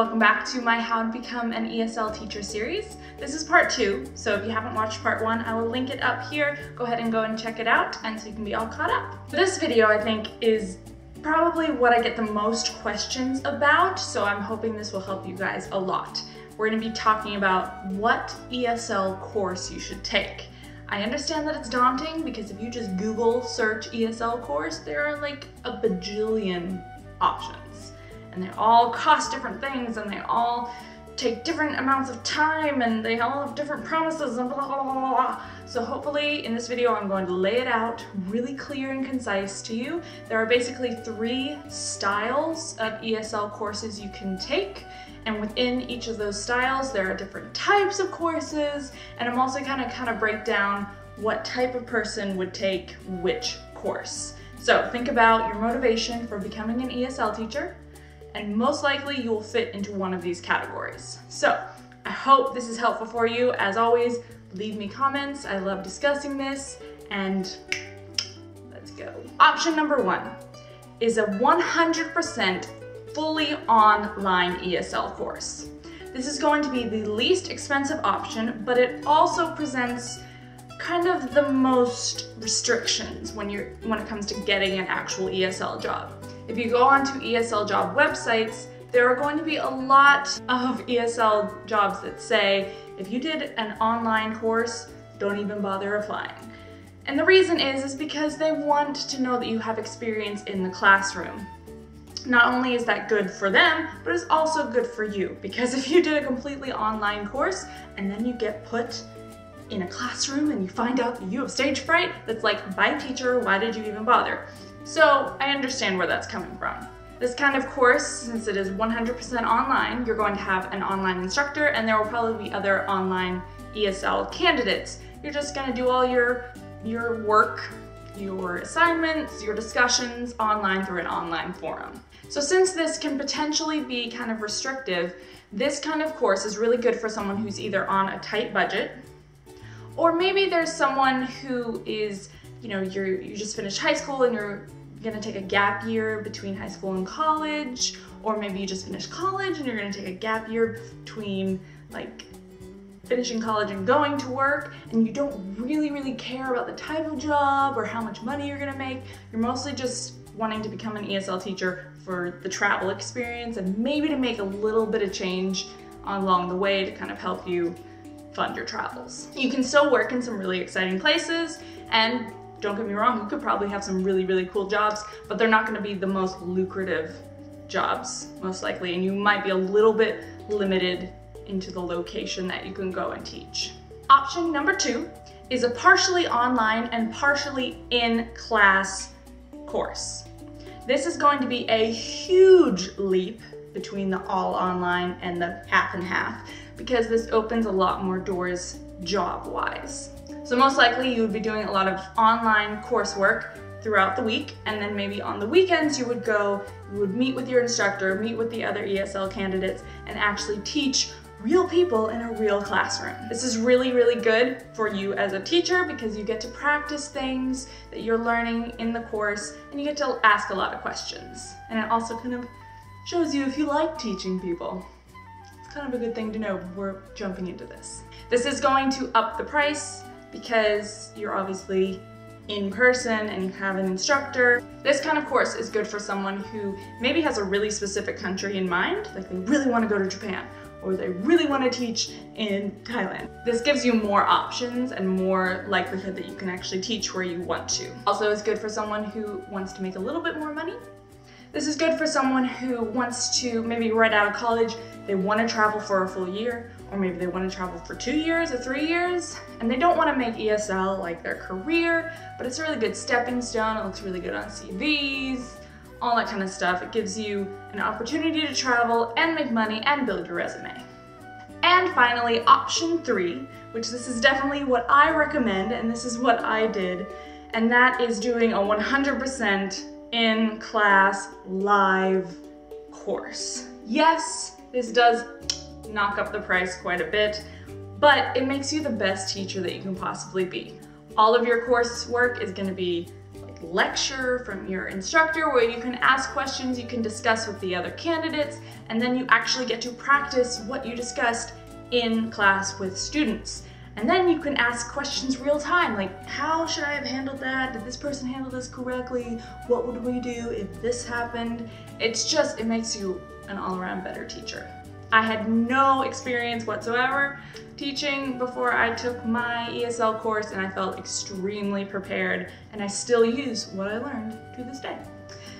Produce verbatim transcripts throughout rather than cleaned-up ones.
Welcome back to my How to Become an E S L Teacher series. This is part two, so if you haven't watched part one, I will link it up here. Go ahead and go and check it out, and so you can be all caught up. This video, I think, is probably what I get the most questions about, so I'm hoping this will help you guys a lot. We're going to be talking about what E S L course you should take. I understand that it's daunting because if you just Google search E S L course, there are like a bajillion options. And they all cost different things, and they all take different amounts of time, and they all have different promises, and blah, blah, blah, blah. So hopefully in this video I'm going to lay it out really clear and concise to you. There are basically three styles of E S L courses you can take, and within each of those styles there are different types of courses, and I'm also going to kind of break down what type of person would take which course. So think about your motivation for becoming an E S L teacher, and most likely you will fit into one of these categories. So I hope this is helpful for you. As always, leave me comments. I love discussing this, and let's go. Option number one is a one hundred percent fully online E S L course. This is going to be the least expensive option, but it also presents kind of the most restrictions when you're when it comes to getting an actual E S L job. If you go onto E S L job websites, there are going to be a lot of E S L jobs that say, if you did an online course, don't even bother applying. And the reason is, is because they want to know that you have experience in the classroom. Not only is that good for them, but it's also good for you, because if you did a completely online course and then you get put in a classroom and you find out that you have stage fright, that's like, bye teacher, why did you even bother? So I understand where that's coming from. This kind of course, since it is one hundred percent online, you're going to have an online instructor, and there will probably be other online E S L candidates. You're just going to do all your, your work, your assignments, your discussions online through an online forum. So since this can potentially be kind of restrictive, this kind of course is really good for someone who's either on a tight budget, or maybe there's someone who is, you know, you're, you just finished high school and you're going to take a gap year between high school and college, or maybe you just finished college and you're going to take a gap year between like finishing college and going to work, and you don't really, really care about the type of job or how much money you're going to make. You're mostly just wanting to become an E S L teacher for the travel experience and maybe to make a little bit of change along the way to kind of help you fund your travels. You can still work in some really exciting places, and don't get me wrong, you could probably have some really, really cool jobs, but they're not going to be the most lucrative jobs, most likely, and you might be a little bit limited into the location that you can go and teach. Option number two is a partially online and partially in-class course. This is going to be a huge leap between the all online and the half and half, because this opens a lot more doors job-wise. So most likely you would be doing a lot of online coursework throughout the week, and then maybe on the weekends you would go, you would meet with your instructor, meet with the other E S L candidates, and actually teach real people in a real classroom. This is really, really good for you as a teacher, because you get to practice things that you're learning in the course, and you get to ask a lot of questions. And it also kind of shows you if you like teaching people. It's kind of a good thing to know before jumping into this. This is going to up the price, because you're obviously in person and you have an instructor. This kind of course is good for someone who maybe has a really specific country in mind, like they really want to go to Japan, or they really want to teach in Thailand. This gives you more options and more likelihood that you can actually teach where you want to. Also, it's good for someone who wants to make a little bit more money. This is good for someone who wants to, maybe right out of college, they want to travel for a full year, or maybe they want to travel for two years or three years, and they don't want to make E S L like their career, but it's a really good stepping stone. It looks really good on C Vs, all that kind of stuff. It gives you an opportunity to travel and make money and build your resume. And finally, option three, which this is definitely what I recommend, and this is what I did, and that is doing a one hundred percent in-class live course. Yes, this does knock up the price quite a bit, but it makes you the best teacher that you can possibly be. All of your coursework is going to be like lecture from your instructor where you can ask questions, you can discuss with the other candidates, and then you actually get to practice what you discussed in class with students. And then you can ask questions real time, like, how should I have handled that? Did this person handle this correctly? What would we do if this happened? It's just, it makes you an all-around better teacher. I had no experience whatsoever teaching before I took my E S L course, and I felt extremely prepared, and I still use what I learned to this day.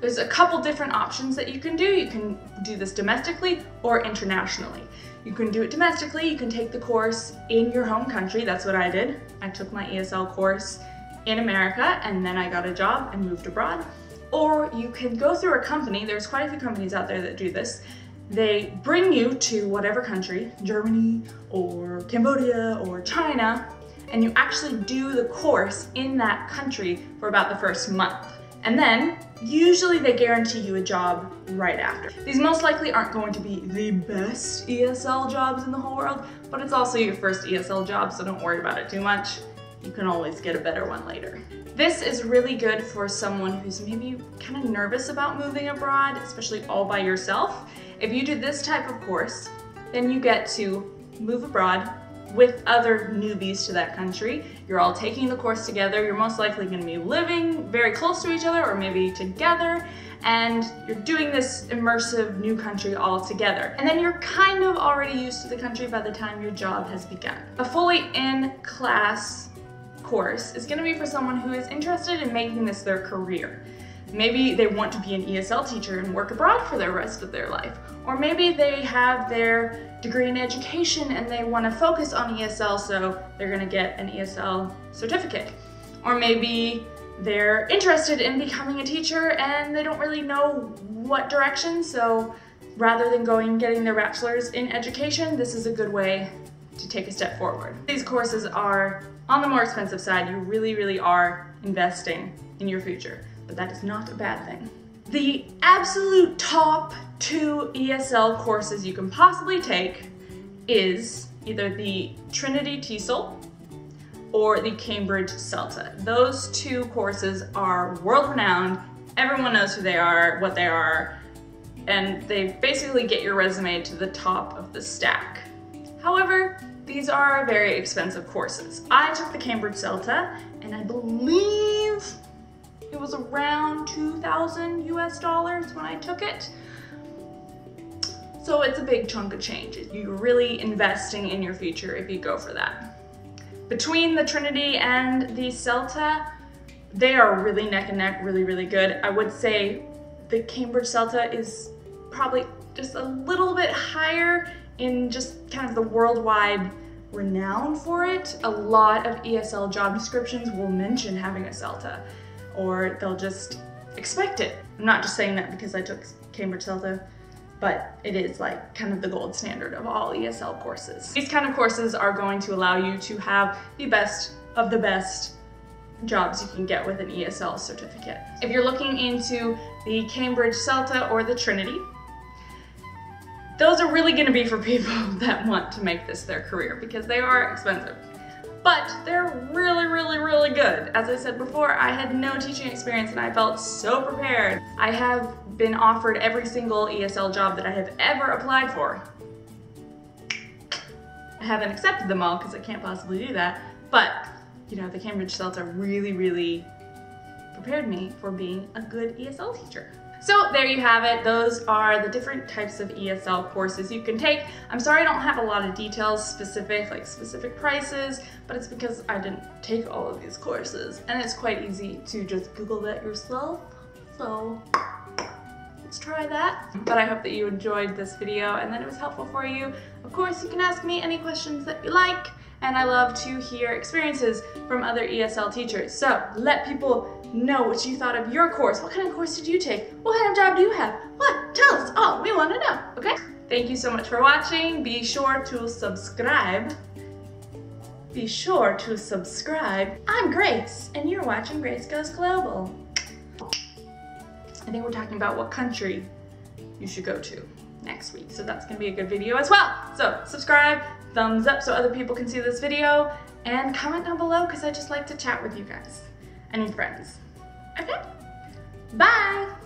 There's a couple different options that you can do. You can do this domestically or internationally. You can do it domestically, you can take the course in your home country. That's what I did. I took my E S L course in America, and then I got a job and moved abroad. Or you can go through a company. There's quite a few companies out there that do this. They bring you to whatever country, Germany or Cambodia or China, and you actually do the course in that country for about the first month. And then usually they guarantee you a job right after. These most likely aren't going to be the best E S L jobs in the whole world, but it's also your first E S L job, so don't worry about it too much. You can always get a better one later. This is really good for someone who's maybe kind of nervous about moving abroad, especially all by yourself. If you do this type of course, then you get to move abroad with other newbies to that country. You're all taking the course together. You're most likely going to be living very close to each other or maybe together, and you're doing this immersive new country all together. And then you're kind of already used to the country by the time your job has begun. A fully in-class course is going to be for someone who is interested in making this their career. Maybe they want to be an E S L teacher and work abroad for the rest of their life. Or maybe they have their degree in education and they want to focus on E S L, so they're going to get an E S L certificate. Or maybe they're interested in becoming a teacher and they don't really know what direction, so rather than going and getting their bachelor's in education, this is a good way to take a step forward. These courses are on the more expensive side. You really, really are investing in your future. But that is not a bad thing. The absolute top two E S L courses you can possibly take is either the Trinity TESOL or the Cambridge CELTA. Those two courses are world-renowned. Everyone knows who they are, what they are, and they basically get your resume to the top of the stack. However, these are very expensive courses. I took the Cambridge CELTA, and I believe it was around two thousand U S dollars when I took it. So it's a big chunk of change. You're really investing in your future if you go for that. Between the Trinity and the CELTA, they are really neck and neck, really, really good. I would say the Cambridge CELTA is probably just a little bit higher in just kind of the worldwide renown for it. A lot of E S L job descriptions will mention having a CELTA, or they'll just expect it. I'm not just saying that because I took Cambridge CELTA, but it is like kind of the gold standard of all E S L courses. These kind of courses are going to allow you to have the best of the best jobs you can get with an E S L certificate. If you're looking into the Cambridge CELTA or the Trinity, those are really gonna be for people that want to make this their career because they are expensive. But they're really, really, really good. As I said before, I had no teaching experience and I felt so prepared. I have been offered every single E S L job that I have ever applied for. I haven't accepted them all because I can't possibly do that, but you know, the Cambridge CELTA really, really prepared me for being a good E S L teacher. So there you have it. Those are the different types of E S L courses you can take. I'm sorry I don't have a lot of details specific, like specific prices, but it's because I didn't take all of these courses and it's quite easy to just Google that yourself. So let's try that. But I hope that you enjoyed this video and that it was helpful for you. Of course, you can ask me any questions that you like, and I love to hear experiences from other E S L teachers. So let people know what you thought of your course. What kind of course did you take? What kind of job do you have? What? Tell us all. We want to know, okay? Thank you so much for watching. Be sure to subscribe. Be sure to subscribe. I'm Grace, and you're watching Grace Goes Global. I think we're talking about what country you should go to next week, so that's going to be a good video as well. So subscribe, thumbs up so other people can see this video, and comment down below because I just like to chat with you guys and your friends. Okay? Bye!